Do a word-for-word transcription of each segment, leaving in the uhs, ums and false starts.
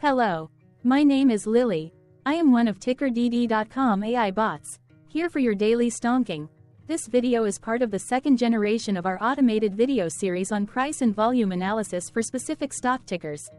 Hello. My name is Lily. I am one of ticker d d dot com A I bots, here for your daily stonking. This video is part of the second generation of our automated video series on price and volume analysis for specific stock tickers.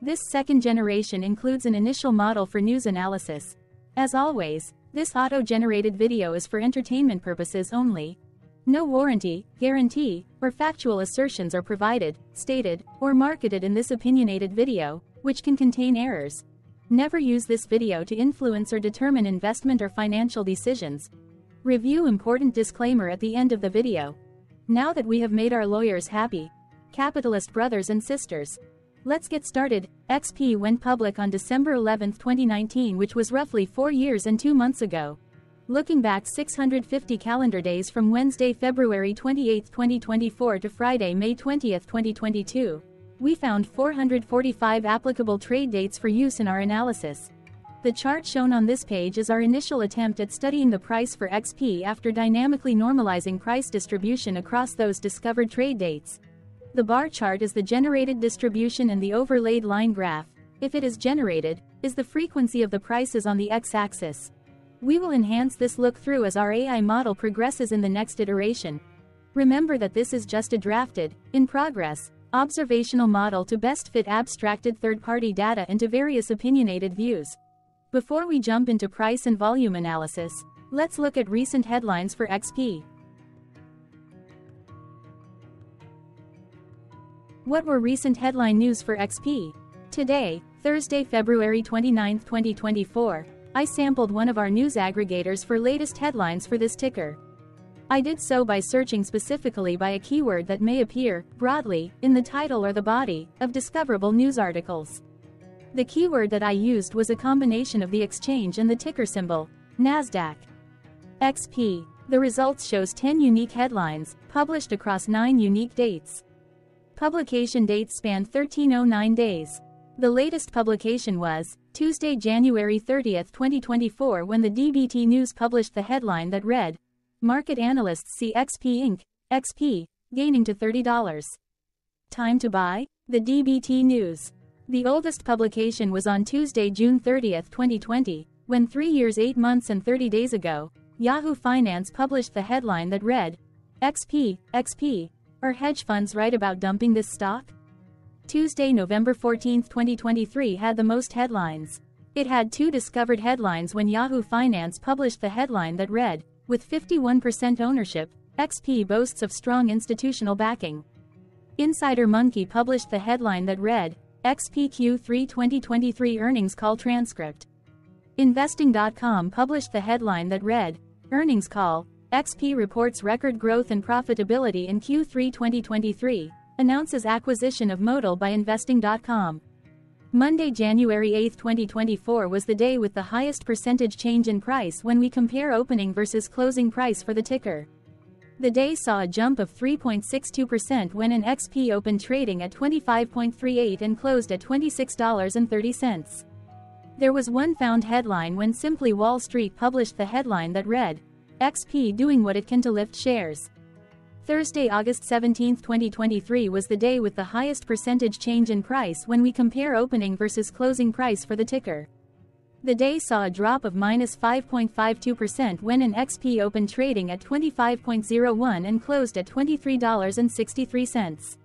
This second generation includes an initial model for news analysis. As always, this auto-generated video is for entertainment purposes only. No warranty, guarantee, or factual assertions are provided, stated, or marketed in this opinionated video, which can contain errors. Never use this video to influence or determine investment or financial decisions. Review important disclaimer at the end of the video. Now that we have made our lawyers happy, capitalist brothers and sisters, let's get started. X P went public on December eleventh twenty nineteen, which was roughly four years and two months ago. Looking back six hundred fifty calendar days from Wednesday, February twenty-eighth twenty twenty-four to Friday, May twentieth twenty twenty-two. We found four hundred forty-five applicable trade dates for use in our analysis. The chart shown on this page is our initial attempt at studying the price for X P after dynamically normalizing price distribution across those discovered trade dates. The bar chart is the generated distribution and the overlaid line graph, if it is generated, is the frequency of the prices on the x-axis. We will enhance this look-through as our A I model progresses in the next iteration. Remember that this is just a drafted, in progress, observational model to best fit abstracted third-party data into various opinionated views. Before we jump into price and volume analysis, let's look at recent headlines for X P. What were recent headline news for X P? Today, Thursday, February twenty-ninth twenty twenty-four, I sampled one of our news aggregators for latest headlines for this ticker. I did so by searching specifically by a keyword that may appear, broadly, in the title or the body, of discoverable news articles. The keyword that I used was a combination of the exchange and the ticker symbol, NASDAQ. X P. The results shows ten unique headlines, published across nine unique dates. Publication dates spanned thirteen oh nine days. The latest publication was Tuesday, January thirtieth twenty twenty-four, when the D B T News published the headline that read, "Market analysts see X P Incorporated, X P, gaining to thirty dollars. Time to buy?" The D B T News. The oldest publication was on Tuesday, June thirtieth twenty twenty, when three years, eight months and thirty days ago, Yahoo Finance published the headline that read, "X P, X P, are hedge funds right about dumping this stock?" Tuesday, November fourteenth twenty twenty-three had the most headlines. It had two discovered headlines when Yahoo Finance published the headline that read, "With fifty-one percent ownership, X P boasts of strong institutional backing." Insider Monkey published the headline that read, "X P Q three twenty twenty-three earnings call transcript." Investing dot com published the headline that read, "Earnings call, X P reports record growth and profitability in Q three twenty twenty-three, announces acquisition of Modal by Investing dot com." Monday, January eighth twenty twenty-four was the day with the highest percentage change in price when we compare opening versus closing price for the ticker. The day saw a jump of three point six two percent when an X P opened trading at twenty-five dollars and thirty-eight cents and closed at twenty-six dollars and thirty cents. There was one found headline when Simply Wall Street published the headline that read, "X P doing what it can to lift shares." Thursday, August seventeenth twenty twenty-three was the day with the highest percentage change in price when we compare opening versus closing price for the ticker. The day saw a drop of minus five point five two percent when an X P opened trading at twenty-five dollars and one cent and closed at twenty-three dollars and sixty-three cents.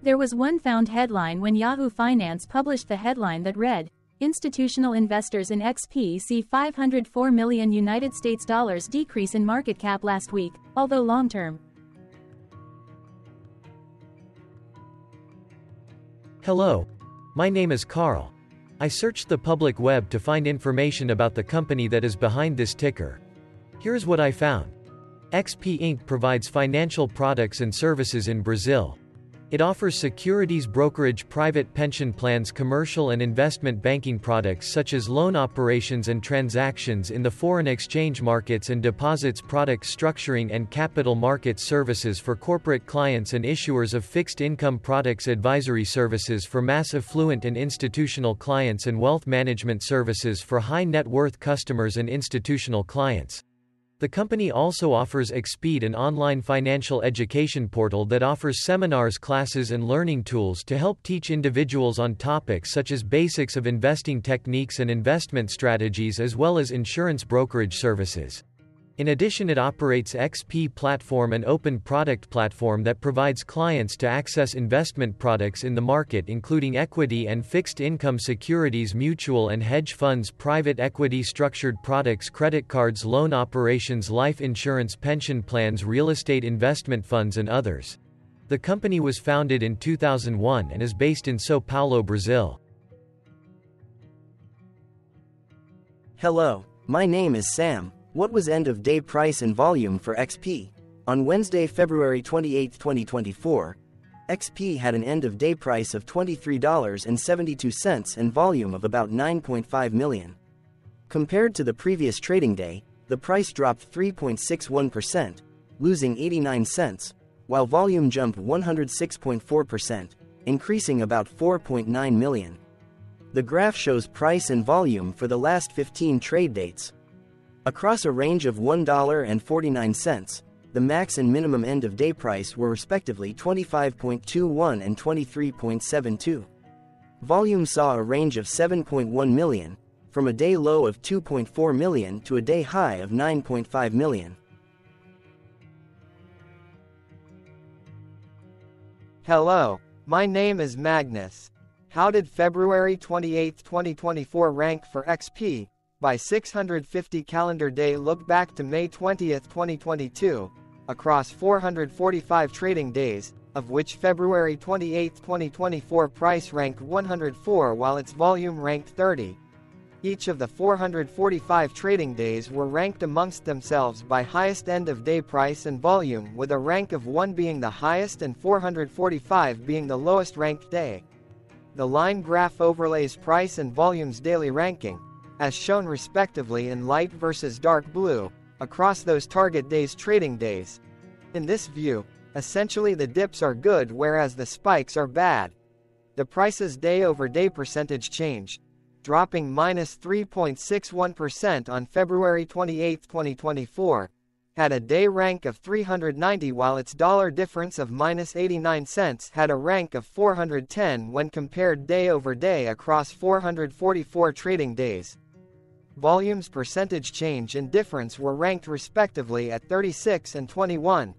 There was one found headline when Yahoo Finance published the headline that read, "Institutional investors in X P see five hundred four million United States dollars decrease in market cap last week, although long-term." Hello. My name is Carl. I searched the public web to find information about the company that is behind this ticker. Here's what I found. X P Incorporated provides financial products and services in Brazil. It offers securities brokerage, private pension plans, commercial and investment banking products such as loan operations and transactions in the foreign exchange markets and deposits, product structuring and capital market services for corporate clients and issuers of fixed income products, advisory services for mass affluent and institutional clients, and wealth management services for high net worth customers and institutional clients. The company also offers Exped, an online financial education portal that offers seminars, classes and learning tools to help teach individuals on topics such as basics of investing techniques and investment strategies, as well as insurance brokerage services. In addition, it operates X P Platform, an open product platform that provides clients to access investment products in the market, including equity and fixed income securities, mutual and hedge funds, private equity, structured products, credit cards, loan operations, life insurance, pension plans, real estate investment funds and others. The company was founded in two thousand one and is based in São Paulo, Brazil. Hello, my name is Sam. What was end-of-day price and volume for X P? On Wednesday, February twenty-eighth, twenty twenty-four, X P had an end-of-day price of twenty-three dollars and seventy-two cents and volume of about nine point five million. Compared to the previous trading day, the price dropped three point six one percent, losing eighty-nine cents, while volume jumped one hundred six point four percent, increasing about four point nine million. The graph shows price and volume for the last fifteen trade dates. Across a range of one dollar and forty-nine cents, the max and minimum end-of-day price were respectively twenty-five point two one and twenty-three point seven two. Volume saw a range of seven point one million, from a day low of two point four million to a day high of nine point five million. Hello, my name is Magnus. How did February twenty-eighth, twenty twenty-four rank for X P? By six hundred fifty calendar day look back to May twentieth, twenty twenty-two, across four hundred forty-five trading days, of which February twenty-eighth, twenty twenty-four price ranked one hundred four while its volume ranked thirty. Each of the four hundred forty-five trading days were ranked amongst themselves by highest end-of-day price and volume, with a rank of one being the highest and four hundred forty-five being the lowest ranked day. The line graph overlays price and volume's daily ranking, as shown respectively in light versus dark blue, across those target days' trading days. In this view, essentially the dips are good whereas the spikes are bad. The price's day-over-day percentage change, dropping minus three point six one percent on February twenty-eighth, twenty twenty-four, had a day rank of three hundred ninety while its dollar difference of minus eighty-nine cents had a rank of four hundred ten when compared day-over-day across four hundred forty-four trading days. Volumes, percentage change and difference were ranked respectively at thirty-six and twenty-one.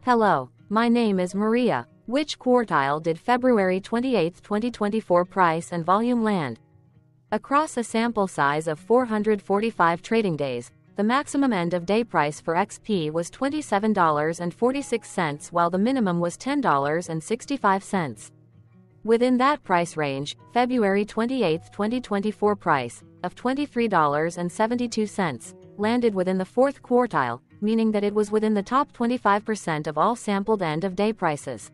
Hello, my name is Maria. Which quartile did February twenty-eighth, twenty twenty-four price and volume land? Across a sample size of four hundred forty-five trading days, the maximum end-of-day price for X P was twenty-seven dollars and forty-six cents while the minimum was ten dollars and sixty-five cents. Within that price range, February twenty-eighth, twenty twenty-four price, of twenty-three dollars and seventy-two cents, landed within the fourth quartile, meaning that it was within the top twenty-five percent of all sampled end-of-day prices.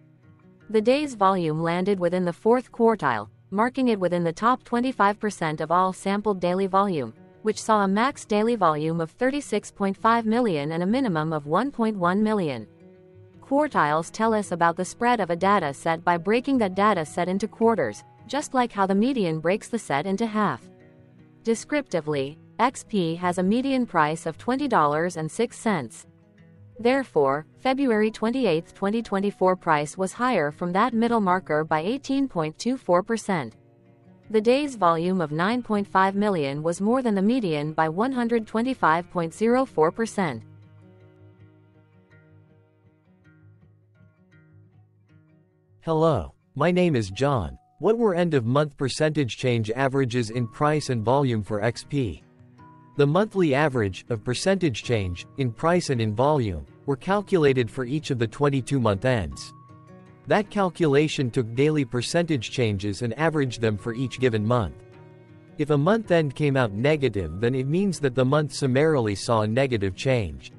The day's volume landed within the fourth quartile, marking it within the top twenty-five percent of all sampled daily volume, which saw a max daily volume of thirty-six point five million and a minimum of one point one million. Quartiles tell us about the spread of a data set by breaking that data set into quarters, just like how the median breaks the set into half. Descriptively, X P has a median price of twenty dollars and six cents. Therefore, February twenty-eighth, twenty twenty-four price was higher from that middle marker by eighteen point two four percent. The day's volume of nine point five million was more than the median by one hundred twenty-five point zero four percent. Hello, my name is John. What were end-of-month percentage change averages in price and volume for X P? The monthly average of percentage change in price and in volume were calculated for each of the twenty-two month ends. That calculation took daily percentage changes and averaged them for each given month. If a month end came out negative, then it means that the month summarily saw a negative change.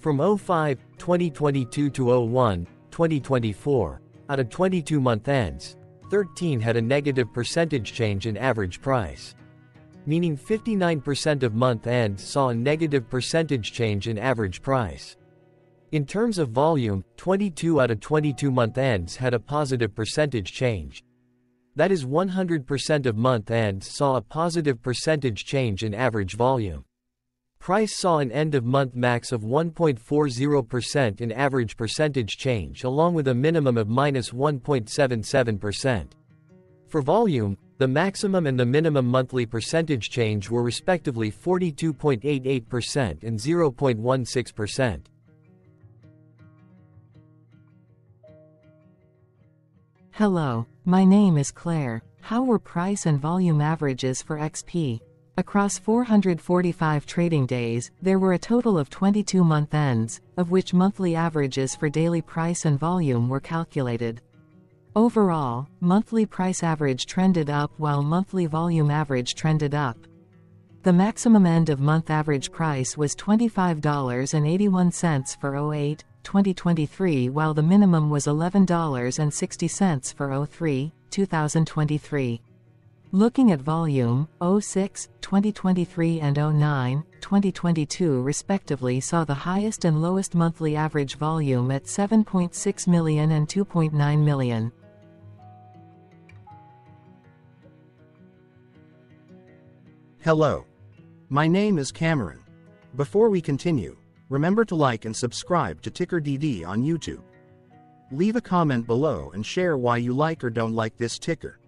From oh five, twenty twenty-two to oh one, twenty twenty-four, out of twenty-two month ends, thirteen had a negative percentage change in average price, meaning fifty-nine percent of month ends saw a negative percentage change in average price. In terms of volume, twenty-two out of twenty-two month ends had a positive percentage change. that is one hundred percent of month ends, saw a positive percentage change in average volume. Price saw an end-of-month max of one point four zero percent in average percentage change along with a minimum of minus one point seven seven percent. For volume, the maximum and the minimum monthly percentage change were respectively forty-two point eight eight percent and zero point one six percent. Hello, my name is Claire. How were price and volume averages for X P? Across four hundred forty-five trading days, there were a total of twenty-two month ends, of which monthly averages for daily price and volume were calculated. Overall, monthly price average trended up while monthly volume average trended up. The maximum end-of-month average price was twenty-five dollars and eighty-one cents for oh eight, twenty twenty-three, while the minimum was eleven dollars and sixty cents for oh three, two thousand twenty-three. Looking at volume, oh six, twenty twenty-three and oh nine, twenty twenty-two respectively saw the highest and lowest monthly average volume at seven point six million and two point nine million. Hello. My name is Cameron. Before we continue, remember to like and subscribe to TickerDD on YouTube. Leave a comment below and share why you like or don't like this ticker.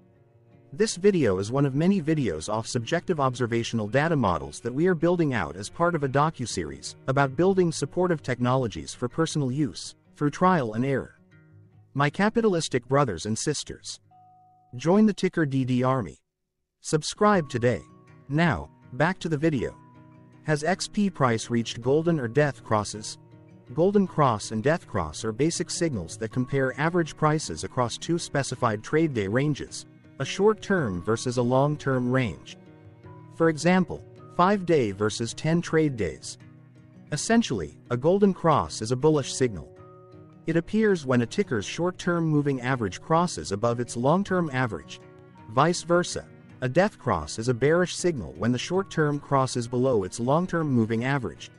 This video is one of many videos off subjective observational data models that we are building out as part of a docuseries about building supportive technologies for personal use, through trial and error. My capitalistic brothers and sisters, join the TickerDD army. Subscribe today. Now, back to the video. Has X P price reached golden or death crosses? Golden cross and death cross are basic signals that compare average prices across two specified trade day ranges, a short-term versus a long-term range. For example, five-day versus ten trade days. Essentially, a golden cross is a bullish signal. It appears when a ticker's short-term moving average crosses above its long-term average. Vice versa, a death cross is a bearish signal when the short-term crosses below its long-term moving average.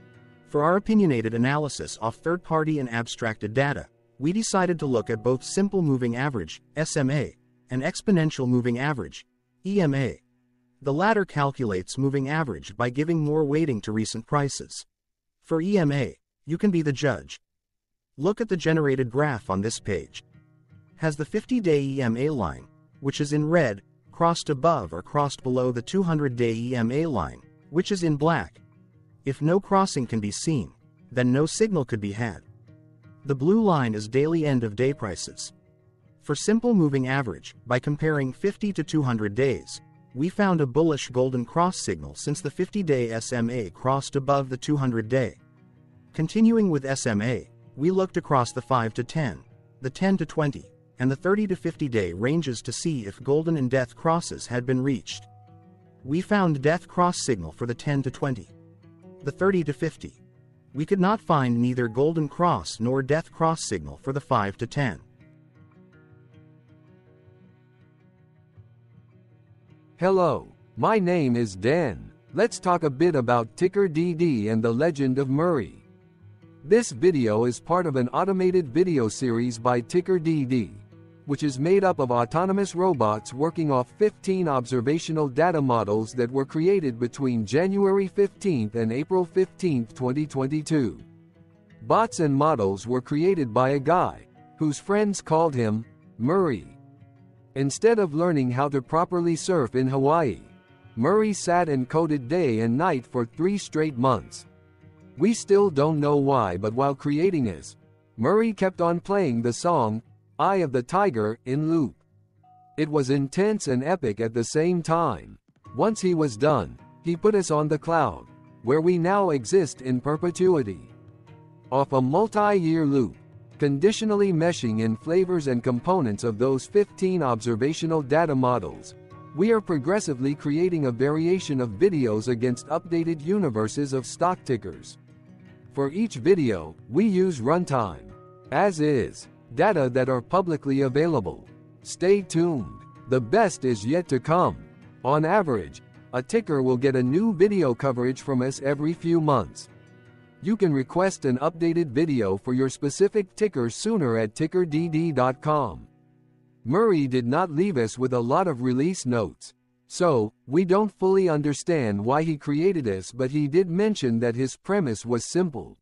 For our opinionated analysis off third-party and abstracted data, we decided to look at both simple moving average, S M A, and exponential moving average, E M A. The latter calculates moving average by giving more weighting to recent prices. For E M A, you can be the judge. Look at the generated graph on this page. Has the fifty-day E M A line, which is in red, crossed above or crossed below the two hundred-day E M A line, which is in black? If no crossing can be seen, then no signal could be had. The blue line is daily end-of-day prices. For simple moving average, by comparing fifty to two hundred days, we found a bullish golden cross signal since the fifty-day S M A crossed above the two hundred-day. Continuing with S M A, we looked across the five to ten, the ten to twenty, and the thirty to fifty-day ranges to see if golden and death crosses had been reached. We found death cross signal for the ten to twenty, the thirty to fifty. We could not find neither golden cross nor death cross signal for the five to ten. Hello, my name is Dan. Let's talk a bit about TickerDD and the legend of Murray. This video is part of an automated video series by TickerDD, which is made up of autonomous robots working off fifteen observational data models that were created between January fifteenth and April fifteenth, twenty twenty-two. Bots and models were created by a guy, whose friends called him Murray. Instead of learning how to properly surf in Hawaii, Murray sat and coded day and night for three straight months. We still don't know why, but while creating this, Murray kept on playing the song, Eye of the Tiger, in loop. It was intense and epic at the same time. Once he was done, he put us on the cloud, where we now exist in perpetuity. Off a multi-year loop, conditionally meshing in flavors and components of those fifteen observational data models, we are progressively creating a variation of videos against updated universes of stock tickers. For each video, we use runtime, as is, data that are publicly available. Stay tuned, the best is yet to come. On average, a ticker will get a new video coverage from us every few months. You can request an updated video for your specific ticker sooner at tickerdd dot com. Murray did not leave us with a lot of release notes. So, we don't fully understand why he created us, but he did mention that his premise was simple.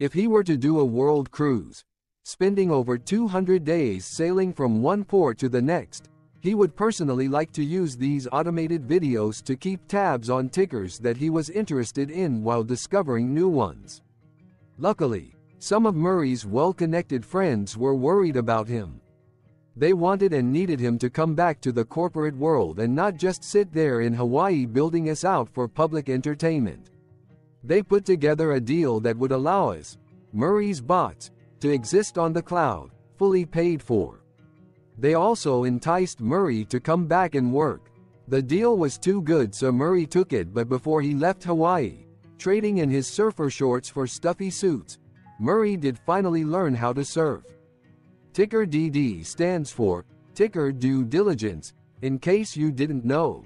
If he were to do a world cruise, spending over two hundred days sailing from one port to the next, he would personally like to use these automated videos to keep tabs on tickers that he was interested in while discovering new ones. Luckily, some of Murray's well-connected friends were worried about him. They wanted and needed him to come back to the corporate world and not just sit there in Hawaii building us out for public entertainment. They put together a deal that would allow us, Murray's bots, to exist on the cloud, fully paid for. They also enticed Murray to come back and work. The deal was too good, so Murray took it, but before he left Hawaii, trading in his surfer shorts for stuffy suits, Murray did finally learn how to surf. Ticker D D stands for ticker due diligence, in case you didn't know.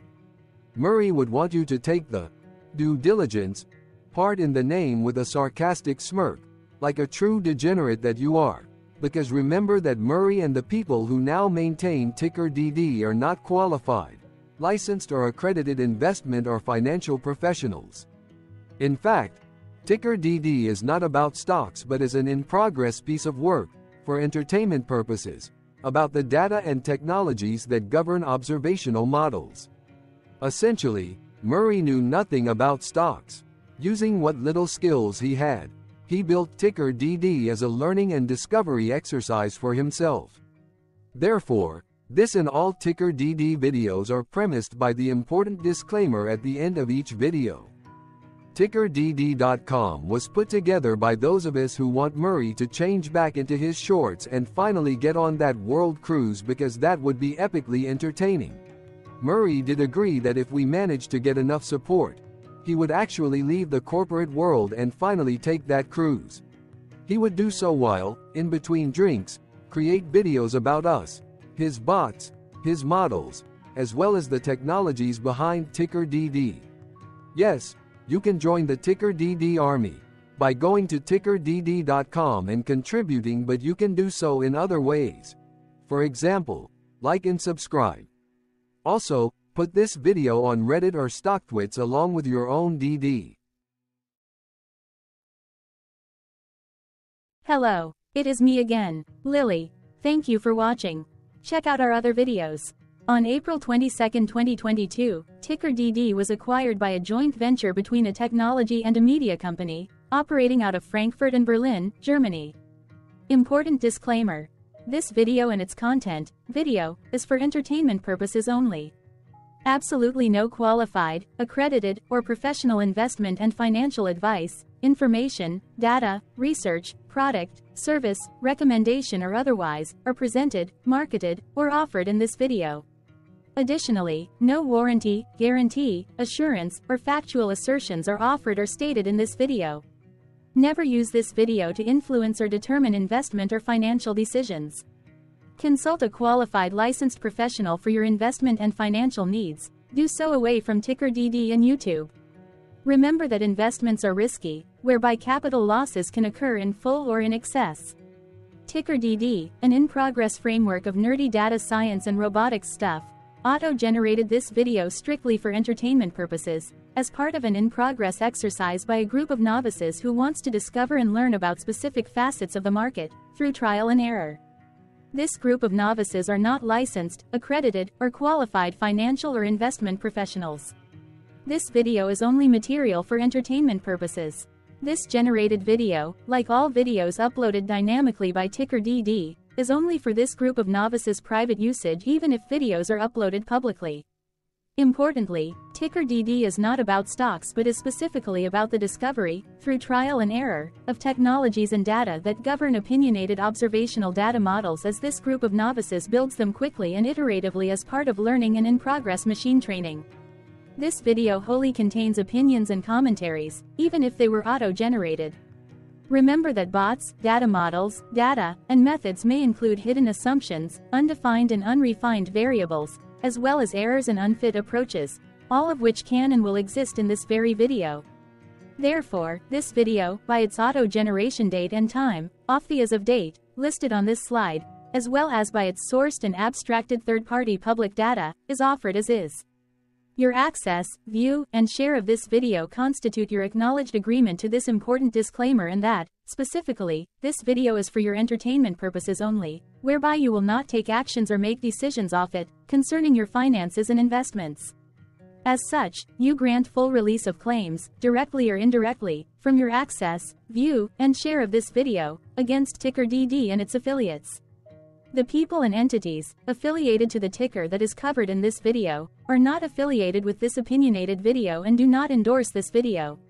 Murray would want you to take the due diligence part in the name with a sarcastic smirk, like a true degenerate that you are, because remember that Murray and the people who now maintain ticker D D are not qualified, licensed or accredited investment or financial professionals. In fact, ticker D D is not about stocks but is an in-progress piece of work, for entertainment purposes, about the data and technologies that govern observational models. Essentially, Murray knew nothing about stocks. Using what little skills he had, he built ticker D D as a learning and discovery exercise for himself. Therefore, this and all ticker D D videos are premised by the important disclaimer at the end of each video. ticker d d dot com was put together by those of us who want Murray to change back into his shorts and finally get on that world cruise, because that would be epically entertaining. Murray did agree that if we managed to get enough support, he would actually leave the corporate world and finally take that cruise. He would do so while, in between drinks, create videos about us, his bots, his models, as well as the technologies behind ticker D D. Yes, you can join the ticker D D army by going to ticker d d dot com and contributing, but you can do so in other ways. For example, like and subscribe. Also, put this video on Reddit or StockTwits along with your own D D. Hello, it is me again, Lily. Thank you for watching. Check out our other videos. On April twenty-second twenty twenty-two, ticker D D was acquired by a joint venture between a technology and a media company, operating out of Frankfurt and Berlin, Germany. Important disclaimer. This video and its content, video, is for entertainment purposes only. Absolutely no qualified, accredited, or professional investment and financial advice, information, data, research, product, service, recommendation or otherwise, are presented, marketed, or offered in this video. Additionally, no warranty, guarantee, assurance, or factual assertions are offered or stated in this video. Never use this video to influence or determine investment or financial decisions. Consult a qualified licensed professional for your investment and financial needs. Do so away from ticker D D and YouTube. Remember that investments are risky, whereby capital losses can occur in full or in excess. Ticker D D, an in-progress framework of nerdy data science and robotics stuff, auto-generated this video strictly for entertainment purposes, as part of an in-progress exercise by a group of novices who wants to discover and learn about specific facets of the market, through trial and error. This group of novices are not licensed, accredited, or qualified financial or investment professionals. This video is only material for entertainment purposes. This generated video, like all videos uploaded dynamically by ticker D D, is only for this group of novices' private usage, even if videos are uploaded publicly. Importantly, ticker D D is not about stocks but is specifically about the discovery, through trial and error, of technologies and data that govern opinionated observational data models, as this group of novices builds them quickly and iteratively as part of learning and in-progress machine training. This video wholly contains opinions and commentaries, even if they were auto-generated. Remember that bots, data models, data, and methods may include hidden assumptions, undefined and unrefined variables, as well as errors and unfit approaches, all of which can and will exist in this very video. Therefore, this video, by its auto-generation date and time, off the as of date, listed on this slide, as well as by its sourced and abstracted third-party public data, is offered as is. Your access, view, and share of this video constitute your acknowledged agreement to this important disclaimer and that, specifically, this video is for your entertainment purposes only, whereby you will not take actions or make decisions off it, concerning your finances and investments. As such, you grant full release of claims, directly or indirectly, from your access, view, and share of this video, against TickerDD and its affiliates. The people and entities affiliated to the ticker that is covered in this video are not affiliated with this opinionated video and do not endorse this video.